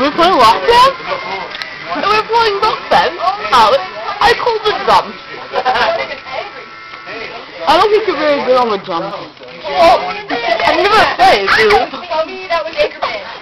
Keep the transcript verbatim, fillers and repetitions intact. Are we playing lockdown? Are we playing lockdown? Oh, I called the jump. I don't think you're very good on the jump. Oh, I never played, dude.